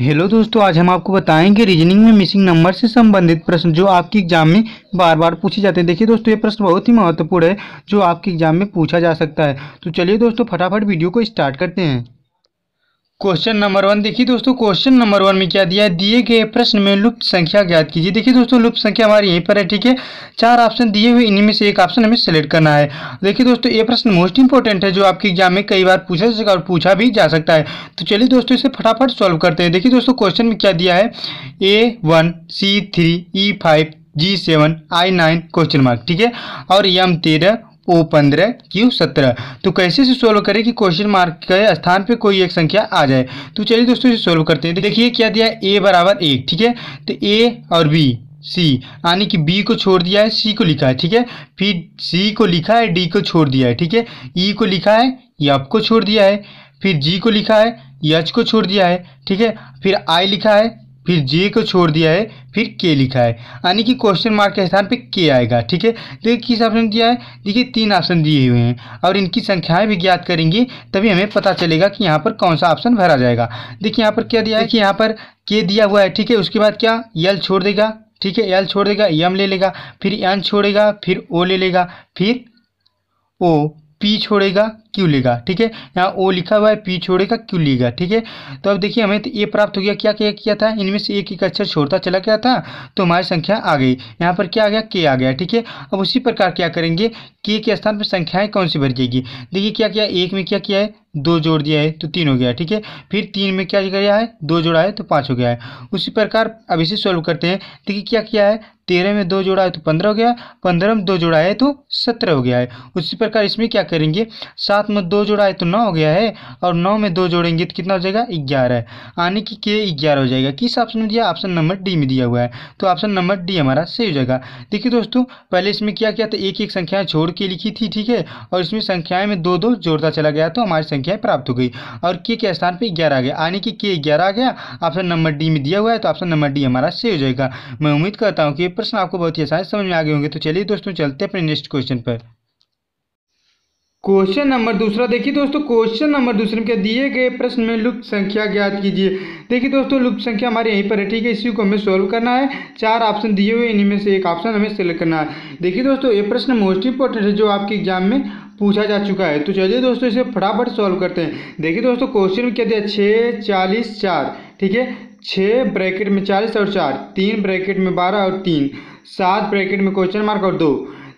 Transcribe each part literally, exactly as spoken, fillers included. Hello दोस्तों, आज हम आपको बताएंगे रीजनिंग में मिसिंग नंबर से संबंधित प्रश्न जो आपके एग्जाम में बार बार पूछे जाते हैं। देखिए दोस्तों, ये प्रश्न बहुत ही महत्वपूर्ण है जो आपके एग्जाम में पूछा जा सकता है। तो चलिए दोस्तों, फटाफट वीडियो को स्टार्ट करते हैं। क्वेश्चन नंबर वन, देखिए दोस्तों क्वेश्चन नंबर वन में क्या दिया है, दिए गए प्रश्न में लुप्त संख्या ज्ञात कीजिए। देखिए दोस्तों, लुप्त संख्या हमारी यहीं पर है, ठीक है। चार ऑप्शन दिए हुए, इनमें से एक ऑप्शन हमें सेलेक्ट करना है। देखिए दोस्तों, ये प्रश्न मोस्ट इंपॉर्टेंट है जो आपके एग्जाम में कई बार पूछा जा सकता है और पूछा भी जा सकता है। तो चलिए दोस्तों, इसे फटाफट सॉल्व करते हैं। देखिए दोस्तों, क्वेश्चन में क्या दिया है, A one C three E five G seven I nine question mark, ठीक है, और एम तेरह ओ पंद्रह क्यू सत्रह। तो कैसे से सोल्व करें कि क्वेश्चन मार्क के स्थान पे कोई एक संख्या आ जाए। तो चलिए दोस्तों, इसे सोल्व करते हैं। देखिए क्या दिया है, ए बराबर एक, ठीक है। तो ए और बी सी, यानी कि बी को छोड़ दिया है, सी को लिखा है, ठीक है, फिर सी को लिखा है, डी को छोड़ दिया है, ठीक है, ई को लिखा है, एफ को छोड़ दिया है, फिर जी को लिखा है, एच को छोड़ दिया है, ठीक है, फिर आई लिखा है, फिर जे को छोड़ दिया है, फिर के लिखा है, यानी कि क्वेश्चन मार्क के स्थान पे के आएगा, ठीक है। देखिए किस ऑप्शन दिया है, देखिए तीन ऑप्शन दिए हुए हैं और इनकी संख्याएं भी ज्ञात करेंगे तभी हमें पता चलेगा कि यहाँ पर कौन सा ऑप्शन भरा जाएगा। देखिए यहाँ पर क्या दिया है कि यहाँ पर के दिया हुआ है, ठीक है, उसके बाद क्या एल छोड़ देगा, ठीक है, एल छोड़ देगा, एम ले लेगा, फिर एन छोड़ेगा, फिर ओ ले लेगा, फिर ओ पी छोड़ेगा, क्यू लेगा, ठीक है, यहाँ ओ लिखा हुआ है, पी छोड़ेगा, क्यू लेगा, ठीक है। तो अब देखिए हमें तो ये प्राप्त हो गया, क्या क्या किया था, इनमें से एक एक अक्षर छोड़ता चला गया था तो हमारी संख्या आ गई, यहाँ पर क्या आ गया, के आ गया, ठीक है। अब उसी प्रकार क्या करेंगे, के के स्थान पर संख्याएं कौन सी भर जाएगी। देखिए क्या किया, एक में क्या किया है, दो जोड़ दिया है तो तीन हो गया, ठीक है, फिर तीन में क्या किया है, दो जोड़ा है तो पाँच हो गया है। उसी प्रकार अब इसे सॉल्व करते हैं। देखिए क्या किया है, तेरह में दो जोड़ा है तो पंद्रह हो गया, पंद्रह में दो जोड़ा है तो सत्रह हो गया है। उसी प्रकार इसमें क्या करेंगे, सात में दो जोड़ा है तो नौ हो गया है और नौ में दो जोड़ेंगे तो कितना हो जाएगा, ग्यारह, यानी कि के ग्यारह हो जाएगा। किस ऑप्शन में दिया, ऑप्शन नंबर डी में दिया हुआ है, तो ऑप्शन नंबर डी हमारा सही हो जाएगा। देखिए दोस्तों, पहले इसमें क्या किया था, एक एक संख्याएं छोड़ के लिखी थी, ठीक है, और इसमें संख्याएं में दो दो जोड़ता चला गया तो हमारी संख्याएं प्राप्त हो गई और के के स्थान पर ग्यारह आ गया, यानी कि के ग्यारह आ गया, ऑप्शन नंबर डी में दिया हुआ है, तो ऑप्शन नंबर डी हमारा सही हो जाएगा। मैं उम्मीद करता हूँ कि प्रश्न आपको बहुत ही आसान समझ में आ गए होंगे। तो चलिए दोस्तों, चलते हैं अपने नेक्स्ट क्वेश्चन पर। क्वेश्चन नंबर दूसरा, देखिए दोस्तों क्वेश्चन नंबर दूसरे में क्या दिए गए प्रश्न में लुप्त संख्या ज्ञात कीजिए। देखिए दोस्तों, लुप्त संख्या हमारे यहीं पर है, ठीक है, इसी को हमें सॉल्व करना है। चार ऑप्शन दिए हुए, इनमें से एक ऑप्शन हमें सेलेक्ट करना है। देखिए दोस्तों, ये प्रश्न मोस्ट इंपॉर्टेंट है जो आपके एग्जाम में पूछा जा चुका है। तो चलिए दोस्तों, इसे फटाफट सॉल्व करते हैं। देखिए दोस्तों, क्वेश्चन में क्या दिया, छः चालीस चार, ठीक है, छः ब्रैकेट में चालीस और चार, तीन ब्रैकेट में बारह और तीन, सात ब्रैकेट में क्वेश्चन मार्क और दो।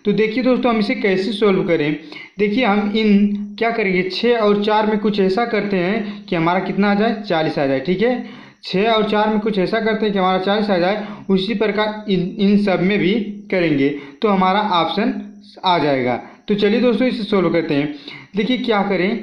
तो देखिए दोस्तों, हम इसे कैसे सोल्व करें। देखिए हम इन क्या करेंगे, छः और चार में कुछ ऐसा करते हैं कि हमारा कितना आ जाए, चालीस आ जाए, ठीक है, छः और चार में कुछ ऐसा करते हैं कि हमारा चालीस आ जाए। उसी प्रकार इन इन सब में भी करेंगे तो हमारा ऑप्शन आ जाएगा। तो चलिए दोस्तों, इसे सोल्व करते हैं। देखिए क्या करें,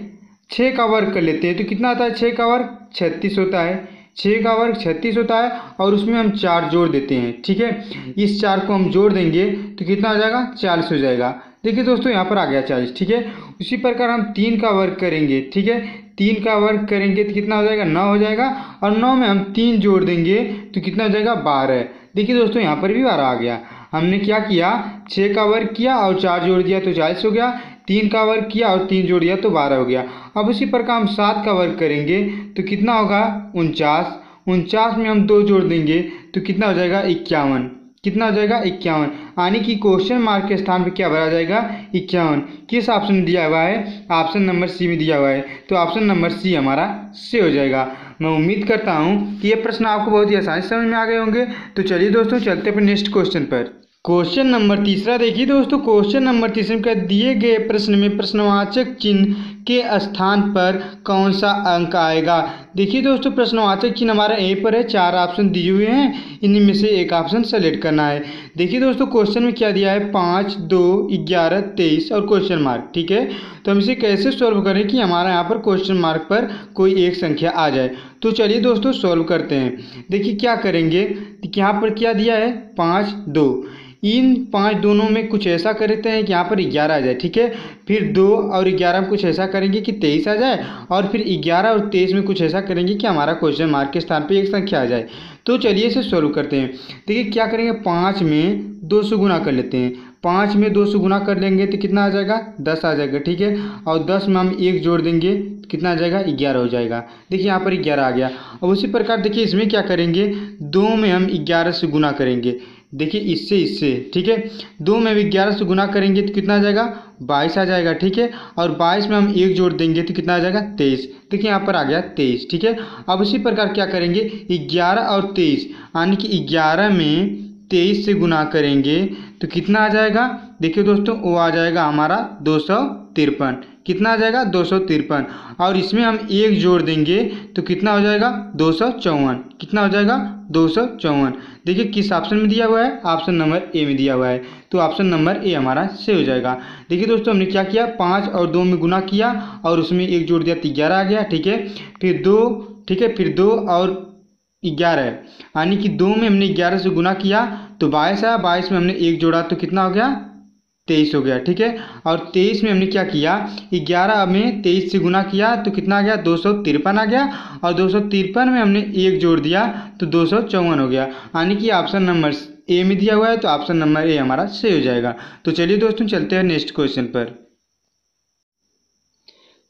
छः का वर्ग कर लेते हैं तो कितना आता है, छः का वर्ग छत्तीस होता है, छः का वर्ग छत्तीस होता है और उसमें हम चार जोड़ देते हैं, ठीक है, इस चार को हम जोड़ देंगे तो कितना आ जाएगा, चालीस हो जाएगा। देखिए दोस्तों, यहाँ पर आ गया चालीस, ठीक है। उसी प्रकार हम तीन का वर्ग करेंगे, ठीक है, तीन का वर्ग करेंगे तो कितना हो जाएगा, नौ हो जाएगा और नौ में हम तीन जोड़ देंगे तो कितना हो जाएगा, बारह। देखिए दोस्तों, यहाँ पर भी बारह आ गया। हमने क्या किया, छः का वर्ग किया और चार जोड़ दिया तो चालीस हो गया, तीन का वर्ग किया और तीन जोड़ दिया तो बारह हो गया। अब उसी प्रकार हम सात का वर्ग करेंगे तो कितना होगा, उनचास, उनचास में हम दो जोड़ देंगे तो कितना हो जाएगा, इक्यावन, कितना हो जाएगा, इक्यावन, यानी कि क्वेश्चन मार्क के स्थान पे क्या भरा जाएगा, इक्यावन। किस ऑप्शन में दिया हुआ है, ऑप्शन नंबर सी में दिया हुआ है, तो ऑप्शन नंबर सी हमारा सही हो जाएगा। मैं उम्मीद करता हूँ कि ये प्रश्न आपको बहुत ही आसानी से समझ में आ गए होंगे। तो चलिए दोस्तों, चलते अपने नेक्स्ट क्वेश्चन पर। क्वेश्चन नंबर तीसरा, देखिए दोस्तों क्वेश्चन नंबर तीसरे का दिए गए प्रश्न में प्रश्नवाचक चिन्ह के स्थान पर कौन सा अंक आएगा। देखिए दोस्तों, प्रश्नवाचक चिन्ह हमारा यहीं पर है, चार ऑप्शन दिए हुए हैं, इनमें से एक ऑप्शन सेलेक्ट करना है। देखिए दोस्तों, क्वेश्चन में क्या दिया है, पाँच दो ग्यारह तेईस और क्वेश्चन मार्क, ठीक है। तो हम इसे कैसे सॉल्व करें कि हमारा यहाँ पर क्वेश्चन मार्क पर कोई एक संख्या आ जाए। तो चलिए दोस्तों, सॉल्व करते हैं। देखिए क्या करेंगे, यहाँ पर क्या दिया है, पाँच दो, इन पाँच दोनों में कुछ ऐसा करते हैं कि यहाँ पर ग्यारह आ जाए, ठीक है, फिर दो और ग्यारह में कुछ ऐसा करेंगे कि तेईस आ जाए और फिर ग्यारह और तेईस में कुछ ऐसा करेंगे कि हमारा क्वेश्चन मार्क के स्थान पे एक संख्या आ जाए। तो चलिए इसे सॉल्व करते हैं। देखिए क्या करेंगे, पाँच में दो सौ गुना कर लेते हैं, पाँच में दो से गुना कर लेंगे तो कितना आ जाएगा, दस आ जाएगा। ठीक है, और दस में हम एक जोड़ देंगे कितना आ जाएगा, ग्यारह हो जाएगा। देखिए यहाँ पर ग्यारह आ गया। और उसी प्रकार देखिए इसमें क्या करेंगे, दो में हम ग्यारह से गुना करेंगे, देखिए इससे इससे ठीक है, दो में भी ग्यारह से गुना करेंगे तो कितना आ जाएगा, बाईस आ जाएगा। ठीक है, और बाईस में हम एक जोड़ देंगे तो कितना आ जाएगा, तेईस। देखिए यहाँ पर आ गया तेईस। ठीक है, अब इसी प्रकार क्या करेंगे, ग्यारह और तेईस यानी कि ग्यारह में तेईस से गुना करेंगे तो कितना आ जाएगा, देखिए दोस्तों वो आ जाएगा हमारा दो सौ तिरपन। कितना आ जाएगा, दो सौ तिरपन। और इसमें हम एक जोड़ देंगे तो कितना हो जाएगा, दो सौ चौवन। कितना हो जाएगा, दो सौ चौवन। देखिए किस ऑप्शन में दिया हुआ है, ऑप्शन नंबर ए में दिया हुआ है, तो ऑप्शन नंबर ए हमारा सही हो जाएगा। देखिए दोस्तों हमने क्या किया, पाँच और दो में गुना किया और उसमें एक जोड़ दिया तो ग्यारह आ गया। ठीक है, फिर दो, ठीक है, फिर दो और ग्यारह, यानी कि दो में हमने ग्यारह से गुना किया तो बाईस आया, बाईस में हमने एक जोड़ा तो कितना हो गया, तेईस हो गया। ठीक है, और तेईस में हमने क्या किया, ग्यारह में तेईस से गुना किया तो कितना आ गया, दो सौ तिरपन आ गया। और दो सौ तिरपन में हमने एक जोड़ दिया तो दो सौ चौवन हो गया, यानी कि ऑप्शन नंबर ए में दिया हुआ है, तो ऑप्शन नंबर ए हमारा सही हो जाएगा। तो चलिए दोस्तों चलते हैं नेक्स्ट क्वेश्चन पर।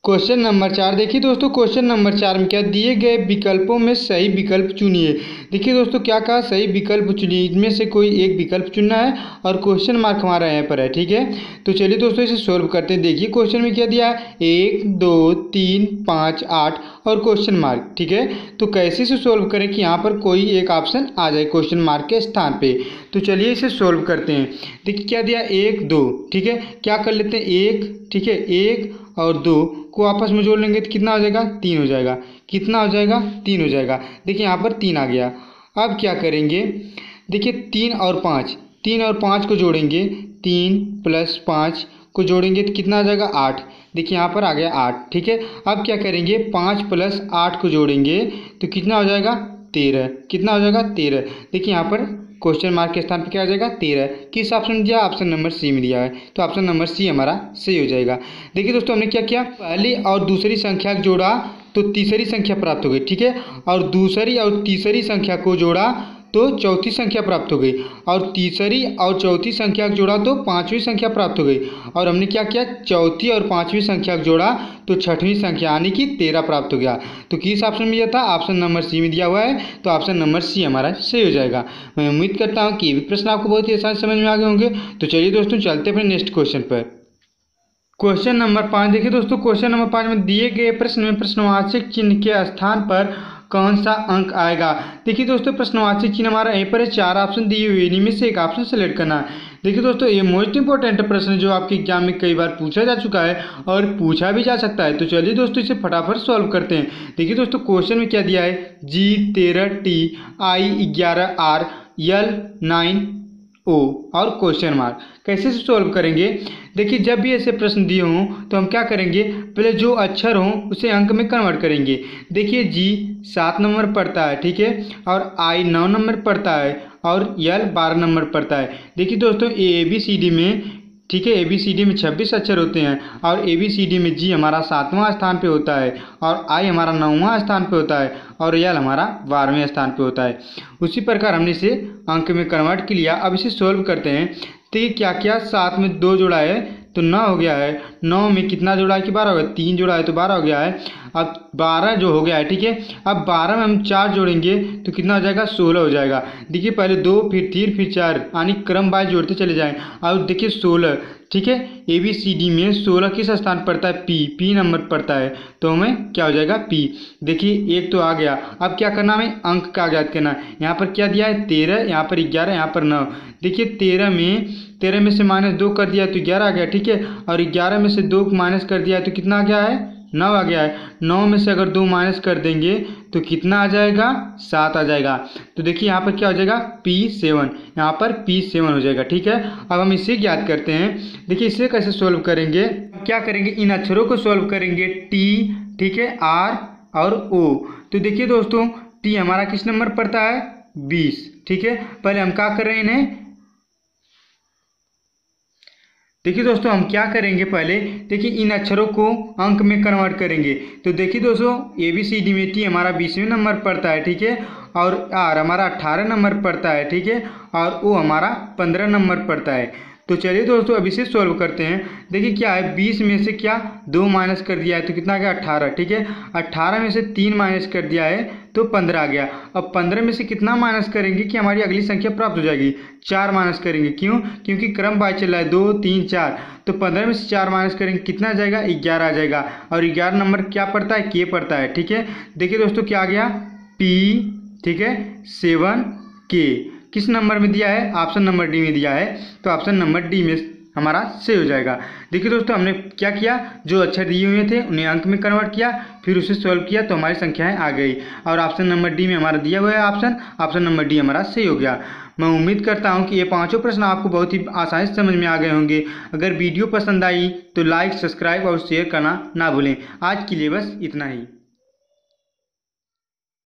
क्वेश्चन नंबर चार देखिए दोस्तों, क्वेश्चन नंबर चार में क्या, दिए गए विकल्पों में सही विकल्प चुनिए। देखिए दोस्तों क्या कहा, सही विकल्प चुनिए, इनमें से कोई एक विकल्प चुनना है और क्वेश्चन मार्क हमारा यहाँ पर है। ठीक है, तो चलिए दोस्तों इसे सॉल्व करते हैं। देखिए क्वेश्चन में क्या दिया है, एक दो तीन पाँच आठ और क्वेश्चन मार्क। ठीक है, तो कैसे इसे सॉल्व करें कि यहाँ पर कोई एक ऑप्शन आ जाए क्वेश्चन मार्क के स्थान पर। तो चलिए इसे सॉल्व करते हैं। देखिए क्या दिया, एक दो, ठीक है, क्या कर लेते हैं एक, ठीक है, एक और दो को आपस में जोड़ लेंगे तो कितना हो जाएगा, तीन हो जाएगा। कितना हो जाएगा, तीन हो जाएगा। देखिए यहाँ पर तीन आ गया। अब क्या करेंगे, देखिए तीन और पाँच, तीन और पाँच को जोड़ेंगे, तीन प्लस पाँच को जोड़ेंगे तो कितना आ जाएगा, आठ। देखिए यहाँ पर आ गया आठ। ठीक है, अब क्या करेंगे, पाँच प्लस आठ को जोड़ेंगे तो कितना हो जाएगा, तेरह। कितना हो जाएगा, तेरह। देखिए यहाँ पर क्वेश्चन मार्क के स्थान पर क्या हो जाएगा, तेरह। किस ऑप्शन में दिया, ऑप्शन नंबर सी में दिया है, तो ऑप्शन नंबर सी हमारा सही हो जाएगा। देखिए दोस्तों हमने क्या किया, पहली और दूसरी संख्या को जोड़ा तो तीसरी संख्या प्राप्त हो गई। ठीक है, और दूसरी और तीसरी संख्या को जोड़ा तो चौथी संख्या प्राप्त हो गई, और तीसरी और चौथी संख्या को जोड़ा तो पाँचवीं संख्या प्राप्त हो गई। और हमने क्या किया, चौथी और पाँचवीं संख्या को जोड़ा तो छठवीं संख्या यानी कि तेरह प्राप्त हो गया। तो किस ऑप्शन में दिया था, ऑप्शन नंबर सी में दिया हुआ है, तो ऑप्शन नंबर सी हमारा सही हो जाएगा। मैं उम्मीद करता हूँ कि ये भी प्रश्न आपको बहुत ही आसानी समझ में आ गए होंगे। तो चलिए दोस्तों चलते अपने नेक्स्ट क्वेश्चन पर। क्वेश्चन नंबर पाँच देखिए दोस्तों, क्वेश्चन नंबर पाँच में दिए गए प्रश्न में प्रश्नवाचक चिन्ह के स्थान पर कौन सा अंक आएगा। देखिए दोस्तों प्रश्नवाचक चिन्ह हमारा यहीं पर है, चार ऑप्शन दिए हुए, इनमें से एक ऑप्शन सेलेक्ट करना है। देखिए दोस्तों ये मोस्ट इंपॉर्टेंट प्रश्न है जो आपके एग्जाम में कई बार पूछा जा चुका है और पूछा भी जा सकता है। तो चलिए दोस्तों इसे फटाफट सॉल्व करते हैं। देखिए दोस्तों क्वेश्चन में क्या दिया है, जी तेरह टी, आई ग्यारह, आर एल नाइन, ओ और क्वेश्चन मार्क। कैसे से सॉल्व करेंगे, देखिए जब भी ऐसे प्रश्न दिए हों तो हम क्या करेंगे, पहले जो अक्षर हों उसे अंक में कन्वर्ट करेंगे। देखिए जी सात नंबर पड़ता है, ठीक है, और आई नौ नंबर पड़ता है और एल बारह नंबर पड़ता है। देखिए दोस्तों ए ए बी सी डी में, ठीक है, ए बी सी डी में छब्बीस अक्षर होते हैं और ए बी सी डी में जी हमारा सातवां स्थान पे होता है और आई हमारा नौवां स्थान पे होता है और एल हमारा बारहवें स्थान पे होता है। उसी प्रकार हमने इसे अंक में कन्वर्ट किया। अब इसे सोल्व करते हैं। देखिए क्या क्या, सात में दो जोड़ा है तो नौ हो गया है, नौ में कितना जोड़ा है कि बारह हो गया, तीन जोड़ा है तो बारह हो गया है। अब बारह जो हो गया है, ठीक है, अब बारह में हम चार जोड़ेंगे तो कितना हो जाएगा, सोलह हो जाएगा। देखिए पहले दो फिर तीन फिर चार, यानी क्रम बाय जोड़ते चले जाएं। और देखिए सोलह, ठीक है, ए बी सी डी में सोलह किस स्थान पड़ता है, पी पी नंबर पड़ता है, तो हमें क्या हो जाएगा, पी। देखिए एक तो आ गया। अब क्या करना है, अंक का ज्ञात करना है। यहाँ पर क्या दिया है, तेरह, यहाँ पर ग्यारह, यहाँ पर नौ। देखिए तेरह में तेरह में से माइनस दो कर दिया तो ग्यारह आ गया, ठीक है, और ग्यारह में से दो माइनस कर दिया तो कितना आ गया है, नौ आ गया है। नौ में से अगर दो माइनस कर देंगे तो कितना आ जाएगा, सात आ जाएगा। तो देखिए यहाँ पर क्या हो जाएगा, पी सेवन, यहाँ पर पी सेवन हो जाएगा। ठीक है, अब हम इसे ज्ञात करते हैं। देखिए इसे कैसे सोल्व करेंगे, क्या करेंगे, इन अक्षरों को सोल्व करेंगे, टी, ठीक है, आर और ओ। तो देखिए दोस्तों टी हमारा किस नंबर पड़ता है, बीस, ठीक है, पहले हम क्या कर रहे हैं इन्हें, देखिए दोस्तों हम क्या करेंगे, पहले देखिए इन अक्षरों को अंक में कन्वर्ट करेंगे। तो देखिए दोस्तों ए बी सी डी में टी हमारा बीसवें नंबर पड़ता है, ठीक है, और आर हमारा अट्ठारह नंबर पड़ता है, ठीक है, और ओ हमारा पंद्रह नंबर पड़ता है। तो चलिए दोस्तों अब इसे सॉल्व करते हैं। देखिए क्या है, बीस में से क्या दो माइनस कर दिया है तो कितना आ गया अट्ठारह। ठीक है, अट्ठारह में से तीन माइनस कर दिया है तो पंद्रह आ गया। अब पंद्रह में से कितना माइनस करेंगे कि हमारी अगली संख्या प्राप्त हो जाएगी, चार माइनस करेंगे। क्यों? क्योंकि क्रम बाय चल रहा है दो तीन चार, तो पंद्रह में से चार माइनस करेंगे कितना आ जाएगा, ग्यारह आ जाएगा। और ग्यारह नंबर क्या पड़ता है, के पड़ता है। ठीक है, देखिए दोस्तों क्या आ गया पी, ठीक है सेवन के, किस नंबर में दिया है, ऑप्शन नंबर डी में दिया है, तो ऑप्शन नंबर डी में हमारा सही हो जाएगा। देखिए दोस्तों हमने क्या किया, जो अक्षर दिए हुए थे उन्हें अंक में कन्वर्ट किया, फिर उसे सॉल्व किया तो हमारी संख्याएं आ गई और ऑप्शन नंबर डी में हमारा दिया हुआ है ऑप्शन, ऑप्शन नंबर डी हमारा सही हो गया। मैं उम्मीद करता हूं कि ये पांचों प्रश्न आपको बहुत ही आसानी से समझ में आ गए होंगे। अगर वीडियो पसंद आई तो लाइक, सब्सक्राइब और शेयर करना ना भूलें। आज के लिए बस इतना ही।